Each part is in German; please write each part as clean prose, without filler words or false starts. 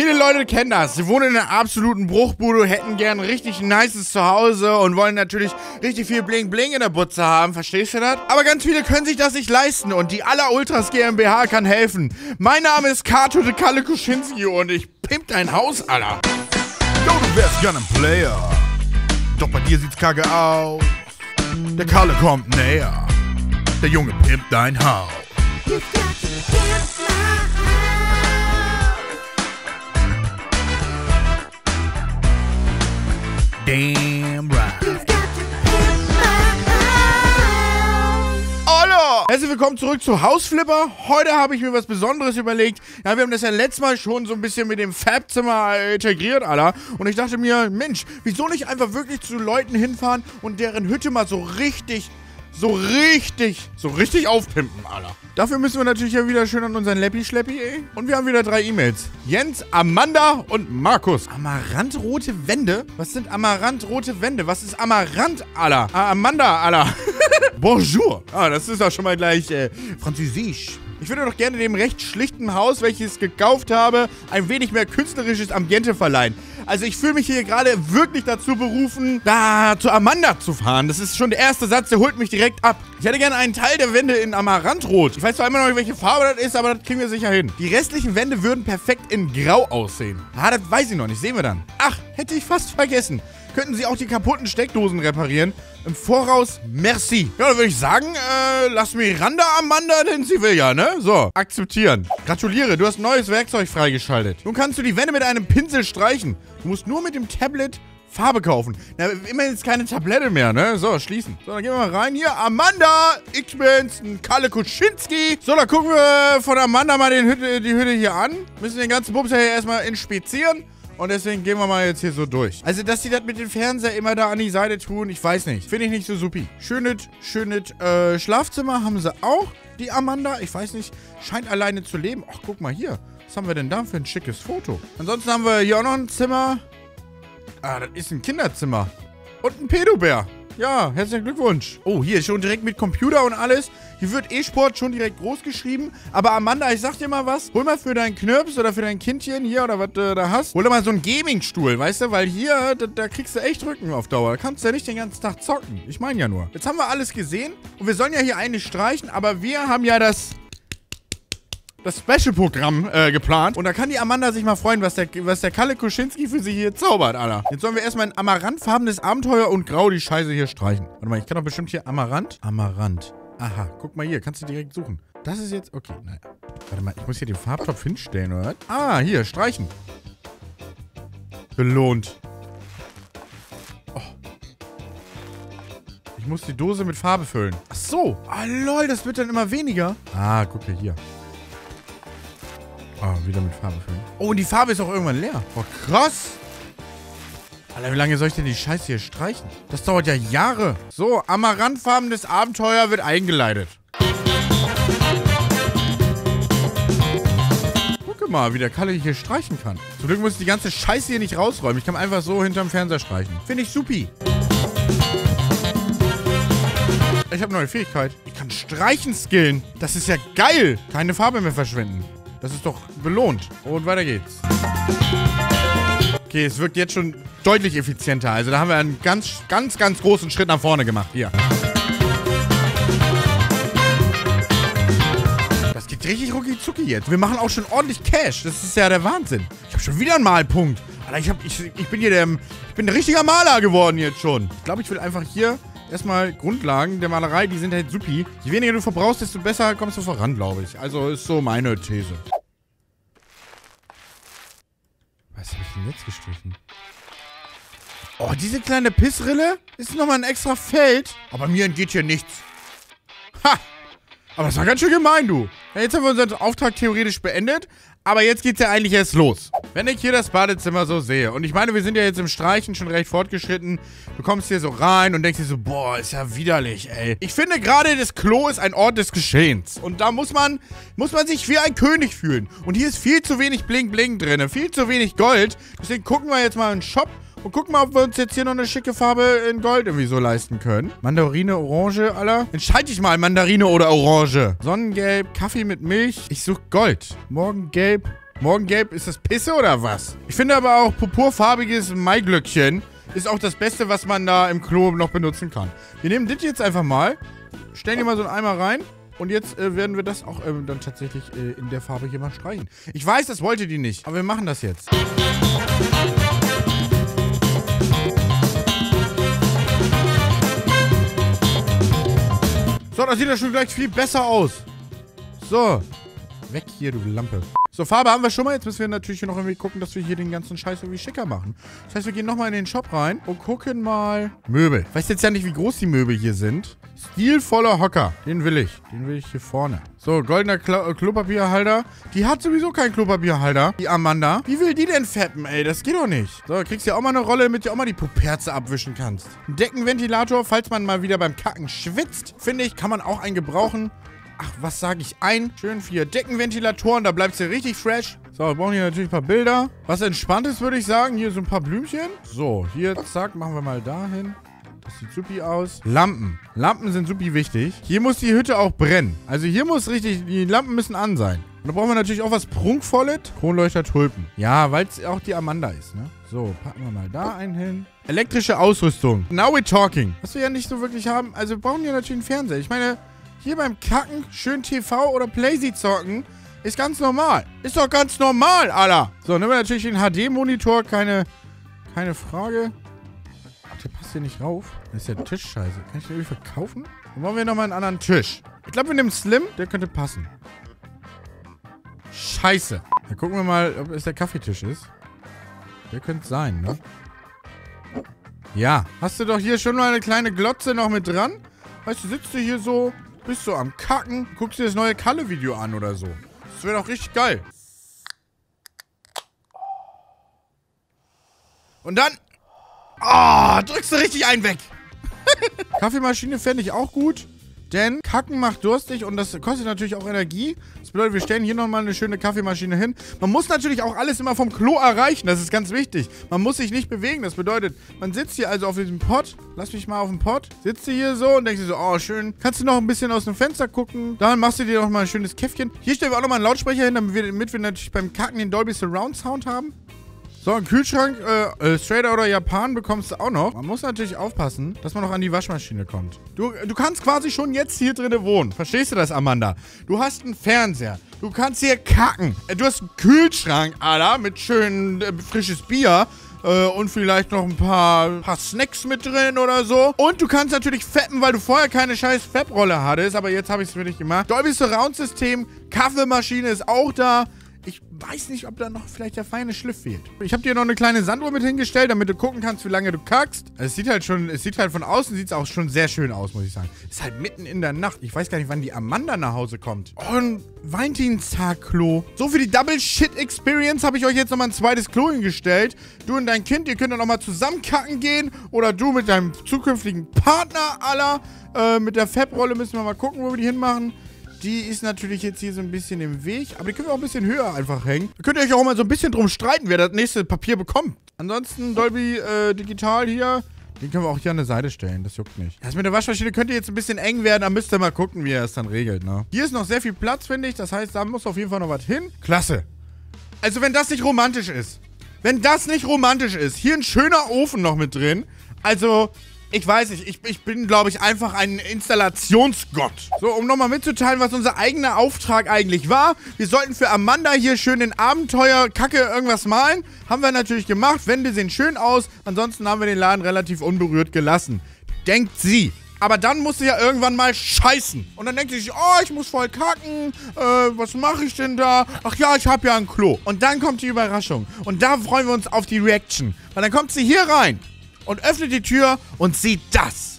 Viele Leute kennen das. Sie wohnen in einer absoluten Bruchbude, hätten gern richtig nices Zuhause und wollen natürlich richtig viel Bling-Bling in der Butze haben. Verstehst du das? Aber ganz viele können sich das nicht leisten und die Aller Ultras GmbH kann helfen. Mein Name ist Kato de Kalle Kuschinski und ich pimp dein Haus, Alter. Yo, du wärst gern ein Player. Doch bei dir sieht's kacke aus. Der Kalle kommt näher. Der Junge pimpt dein Haus. Damn right. Herzlich willkommen zurück zu Hausflipper. Heute habe ich mir was Besonderes überlegt. Ja, wir haben das ja letztes Mal schon so ein bisschen mit dem Fabzimmer integriert, Alter. Und ich dachte mir, Mensch, wieso nicht einfach wirklich zu Leuten hinfahren und deren Hütte mal so richtig aufpimpen, Alter. Dafür müssen wir natürlich ja wieder schön an unseren Läppi-Schleppi, ey. Und wir haben wieder 3 E-Mails. Jens, Amanda und Markus. Amarantrote Wände? Was sind amarantrote Wände? Was ist Amarant, Alter? Amanda, Alter. Bonjour. Ah, das ist auch schon mal gleich französisch. Ich würde doch gerne dem recht schlichten Haus, welches ich gekauft habe, ein wenig mehr künstlerisches Ambiente verleihen. Also ich fühle mich hier gerade wirklich dazu berufen, da zu Amanda zu fahren. Das ist schon der erste Satz, der holt mich direkt ab. Ich hätte gerne einen Teil der Wände in Amarantrot. Ich weiß zwar immer noch nicht, welche Farbe das ist, aber das kriegen wir sicher hin. Die restlichen Wände würden perfekt in Grau aussehen. Ah, das weiß ich noch nicht. Sehen wir dann. Ach, hätte ich fast vergessen. Könnten Sie auch die kaputten Steckdosen reparieren? Im Voraus, merci. Ja, dann würde ich sagen, lass mir ran da, Amanda, denn sie will ja, ne? So, akzeptieren. Gratuliere, du hast neues Werkzeug freigeschaltet. Nun kannst du die Wände mit einem Pinsel streichen. Du musst nur mit dem Tablet Farbe kaufen. Na, immerhin ist keine Tablette mehr, ne? So, schließen. So, dann gehen wir mal rein. Hier, Amanda, ich bin's, Kalle Kuczynski. So, dann gucken wir von Amanda mal die Hütte hier an. Müssen den ganzen Bums ja hier erstmal inspizieren. Und deswegen gehen wir mal jetzt hier so durch. Also, dass sie das mit dem Fernseher immer da an die Seite tun, ich weiß nicht. Finde ich nicht so supi. Schönes Schlafzimmer haben sie auch. Die Amanda, ich weiß nicht, scheint alleine zu leben. Ach, guck mal hier. Was haben wir denn da für ein schickes Foto? Ansonsten haben wir hier auch noch ein Zimmer. Ah, das ist ein Kinderzimmer. Und ein Pedobär. Ja, herzlichen Glückwunsch. Oh, hier schon direkt mit Computer und alles. Hier wird E-Sport schon direkt groß geschrieben. Aber Amanda, ich sag dir mal was. Hol mal für deinen Knirps oder für dein Kindchen hier oder was du da hast. Hol dir mal so einen Gaming-Stuhl, weißt du? Weil hier, da kriegst du echt Rücken auf Dauer. Da kannst du ja nicht den ganzen Tag zocken. Ich meine ja nur. Jetzt haben wir alles gesehen. Und wir sollen ja hier eine streichen. Aber wir haben ja das Special-Programm geplant. Und da kann die Amanda sich mal freuen, was der Kalle Kuczynski für sie hier zaubert, Alter. Jetzt sollen wir erstmal ein amarantfarbenes Abenteuer und grau die Scheiße hier streichen. Warte mal, ich kann doch bestimmt hier Amarant. Amarant. Aha, guck mal hier, kannst du direkt suchen. Das ist jetzt, okay, naja. Warte mal, ich muss hier den Farbtopf hinstellen, oder? Ah, hier, streichen. Belohnt. Oh. Ich muss die Dose mit Farbe füllen. Ach so. Ah, lol, das wird dann immer weniger. Ah, guck mal hier. Ah, wieder mit Farbe füllen. Oh, und die Farbe ist auch irgendwann leer. Oh, krass. Alter, wie lange soll ich denn die Scheiße hier streichen? Das dauert ja Jahre. So, amarantfarbenes Abenteuer wird eingeleitet. Guck mal, wie der Kalle hier streichen kann. Zum Glück muss ich die ganze Scheiße hier nicht rausräumen. Ich kann einfach so hinterm Fernseher streichen. Finde ich supi. Ich habe neue Fähigkeit. Ich kann streichen skillen. Das ist ja geil. Keine Farbe mehr verschwenden. Das ist doch belohnt. Und weiter geht's. Okay, es wirkt jetzt schon deutlich effizienter. Also da haben wir einen ganz großen Schritt nach vorne gemacht. Hier. Das geht richtig rucki zucki jetzt. Wir machen auch schon ordentlich Cash. Das ist ja der Wahnsinn. Ich habe schon wieder einen Malpunkt. Alter, ich bin ein richtiger Maler geworden jetzt schon. Ich glaube, ich will einfach hier erstmal Grundlagen der Malerei, die sind halt supi. Je weniger du verbrauchst, desto besser kommst du voran, glaube ich. Also ist so meine These. Was habe ich denn jetzt gestrichen? Oh, diese kleine Pissrille? Ist nochmal ein extra Feld? Aber mir entgeht hier nichts. Ha! Aber das war ganz schön gemein, du. Ja, jetzt haben wir unseren Auftrag theoretisch beendet. Aber jetzt geht's ja eigentlich erst los. Wenn ich hier das Badezimmer so sehe. Und ich meine, wir sind ja jetzt im Streichen schon recht fortgeschritten. Du kommst hier so rein und denkst dir so, boah, ist ja widerlich, ey. Ich finde gerade, das Klo ist ein Ort des Geschehens. Und da muss man sich wie ein König fühlen. Und hier ist viel zu wenig Bling-Bling drin. Viel zu wenig Gold. Deswegen gucken wir jetzt mal in den Shop. Und guck mal, ob wir uns jetzt hier noch eine schicke Farbe in Gold irgendwie so leisten können. Mandarine, Orange, Alter. Entscheide ich mal, Mandarine oder Orange. Sonnengelb, Kaffee mit Milch. Ich suche Gold. Morgengelb, Morgengelb, ist das Pisse oder was? Ich finde aber auch purpurfarbiges Maiglöckchen ist auch das Beste, was man da im Klo noch benutzen kann. Wir nehmen das jetzt einfach mal, stellen hier mal so einen Eimer rein und jetzt werden wir das auch dann tatsächlich in der Farbe hier mal streichen. Ich weiß, das wollte die nicht, aber wir machen das jetzt. So, das sieht ja schon gleich viel besser aus. So, weg hier, du Lampe. So, Farbe haben wir schon mal. Jetzt müssen wir natürlich noch irgendwie gucken, dass wir hier den ganzen Scheiß irgendwie schicker machen. Das heißt, wir gehen nochmal in den Shop rein und gucken mal. Möbel. Ich weiß jetzt ja nicht, wie groß die Möbel hier sind. Stilvoller Hocker. Den will ich. Den will ich hier vorne. So, goldener Klopapierhalter. Die hat sowieso keinen Klopapierhalter. Die Amanda. Wie will die denn feppen, ey? Das geht doch nicht. So, kriegst ja auch mal eine Rolle, damit du auch mal die Puperze abwischen kannst. Ein Deckenventilator, falls man mal wieder beim Kacken schwitzt. Finde ich, kann man auch einen gebrauchen. Ach, was sage ich? Schön 4 Deckenventilatoren, da bleibst du richtig fresh. So, wir brauchen hier natürlich ein paar Bilder. Was Entspanntes, würde ich sagen. Hier so ein paar Blümchen. So, hier, zack, machen wir mal dahin. Das sieht supi aus. Lampen. Lampen sind supi wichtig. Hier muss die Hütte auch brennen. Also hier muss richtig, die Lampen müssen an sein. Und da brauchen wir natürlich auch was Prunkvolles. Kronleuchter Tulpen. Ja, weil es auch die Amanda ist, ne? So, packen wir mal da einen hin. Elektrische Ausrüstung. Now we're talking. Was wir ja nicht so wirklich haben. Also wir brauchen hier natürlich einen Fernseher. Ich meine... Hier beim Kacken, schön TV oder Playsee zocken, ist ganz normal. Ist doch ganz normal, Alter. So, nehmen wir natürlich den HD-Monitor, keine Frage. Ach, der passt hier nicht rauf. Das ist ja Tischscheiße. Kann ich den irgendwie verkaufen? Dann wollen wir nochmal einen anderen Tisch. Ich glaube, wir nehmen Slim, der könnte passen. Scheiße. Dann gucken wir mal, ob es der Kaffeetisch ist. Der könnte sein, ne? Ja. Hast du doch hier schon mal eine kleine Glotze noch mit dran? Weißt du, sitzt du hier so... Bist du am Kacken? Guckst dir das neue Kalle-Video an oder so. Das wäre doch richtig geil. Und dann... Oh, drückst du richtig einen weg. Kaffeemaschine fände ich auch gut. Denn Kacken macht durstig und das kostet natürlich auch Energie. Das bedeutet, wir stellen hier nochmal eine schöne Kaffeemaschine hin. Man muss natürlich auch alles immer vom Klo erreichen. Das ist ganz wichtig. Man muss sich nicht bewegen. Das bedeutet, man sitzt hier also auf diesem Pott. Lass mich mal auf dem Pott. Sitzt du hier so und denkst dir so, oh, schön. Kannst du noch ein bisschen aus dem Fenster gucken. Dann machst du dir nochmal ein schönes Käffchen. Hier stellen wir auch nochmal einen Lautsprecher hin, damit wir natürlich beim Kacken den Dolby Surround Sound haben. So, einen Kühlschrank, Straighter oder Japan bekommst du auch noch. Man muss natürlich aufpassen, dass man noch an die Waschmaschine kommt. Du kannst quasi schon jetzt hier drinnen wohnen. Verstehst du das, Amanda? Du hast einen Fernseher. Du kannst hier kacken. Du hast einen Kühlschrank, Alter, mit schön frisches Bier. Und vielleicht noch ein paar Snacks mit drin oder so. Und du kannst natürlich feppen, weil du vorher keine scheiß Fepprolle hattest. Aber jetzt habe ich es für dich gemacht. Dolby Surround System, Kaffeemaschine ist auch da. Ich weiß nicht, ob da noch vielleicht der feine Schliff fehlt. Ich habe dir noch eine kleine Sanduhr mit hingestellt, damit du gucken kannst, wie lange du kackst. Also es sieht halt von außen, sieht es auch schon sehr schön aus, muss ich sagen. Ist halt mitten in der Nacht. Ich weiß gar nicht, wann die Amanda nach Hause kommt. Oh, ein Valentinstag-Klo. So, für die Double-Shit-Experience habe ich euch jetzt nochmal ein zweites Klo hingestellt. Du und dein Kind, ihr könnt dann nochmal zusammen kacken gehen. Oder du mit deinem zukünftigen Partner, Alter. Mit der Fab-Rolle müssen wir mal gucken, wo wir die hinmachen. Die ist natürlich jetzt hier so ein bisschen im Weg. Aber die können wir auch ein bisschen höher einfach hängen. Da könnt ihr euch auch mal so ein bisschen drum streiten, wer das nächste Papier bekommt. Ansonsten Dolby Digital hier. Den können wir auch hier an der Seite stellen. Das juckt nicht. Das mit der Waschmaschine könnte jetzt ein bisschen eng werden. Da müsst ihr mal gucken, wie er es dann regelt, ne? Hier ist noch sehr viel Platz, finde ich. Das heißt, da muss auf jeden Fall noch was hin. Klasse. Also wenn das nicht romantisch ist. Wenn das nicht romantisch ist. Hier ein schöner Ofen noch mit drin. Also... Ich weiß nicht, ich bin, glaube ich, einfach ein Installationsgott. So, um nochmal mitzuteilen, was unser eigener Auftrag eigentlich war. Wir sollten für Amanda hier schön den Abenteuer-Kacke irgendwas malen. Haben wir natürlich gemacht. Wände sehen schön aus. Ansonsten haben wir den Laden relativ unberührt gelassen. Denkt sie. Aber dann musst du ja irgendwann mal scheißen. Und dann denkt sie sich, oh, ich muss voll kacken. Was mache ich denn da? Ach ja, ich habe ja ein Klo. Und dann kommt die Überraschung. Und da freuen wir uns auf die Reaction. Weil dann kommt sie hier rein. Und öffnet die Tür und sieht das.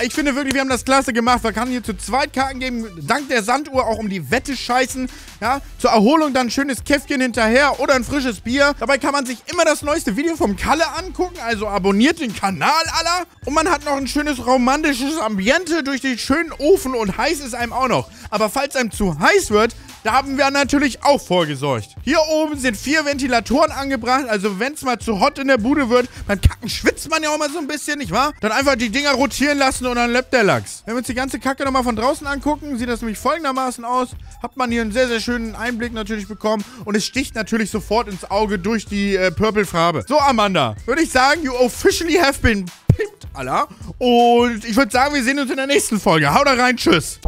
Ich finde wirklich, wir haben das klasse gemacht. Man kann hier zu zweit Karten geben, dank der Sanduhr auch um die Wette scheißen. Ja, zur Erholung dann ein schönes Käffchen hinterher oder ein frisches Bier. Dabei kann man sich immer das neueste Video vom Kalle angucken. Also abonniert den Kanal, Alter. Und man hat noch ein schönes romantisches Ambiente durch den schönen Ofen und heiß ist einem auch noch. Aber falls einem zu heiß wird... Da haben wir natürlich auch vorgesorgt. Hier oben sind 4 Ventilatoren angebracht. Also wenn es mal zu hot in der Bude wird, beim Kacken schwitzt man ja auch mal so ein bisschen, nicht wahr? Dann einfach die Dinger rotieren lassen und dann löppt der Lachs. Wenn wir uns die ganze Kacke nochmal von draußen angucken, sieht das nämlich folgendermaßen aus. Hat man hier einen sehr, sehr schönen Einblick natürlich bekommen. Und es sticht natürlich sofort ins Auge durch die Purple-Farbe. So, Amanda, würde ich sagen, you officially have been pimped, Alter. Und ich würde sagen, wir sehen uns in der nächsten Folge. Haut rein, tschüss.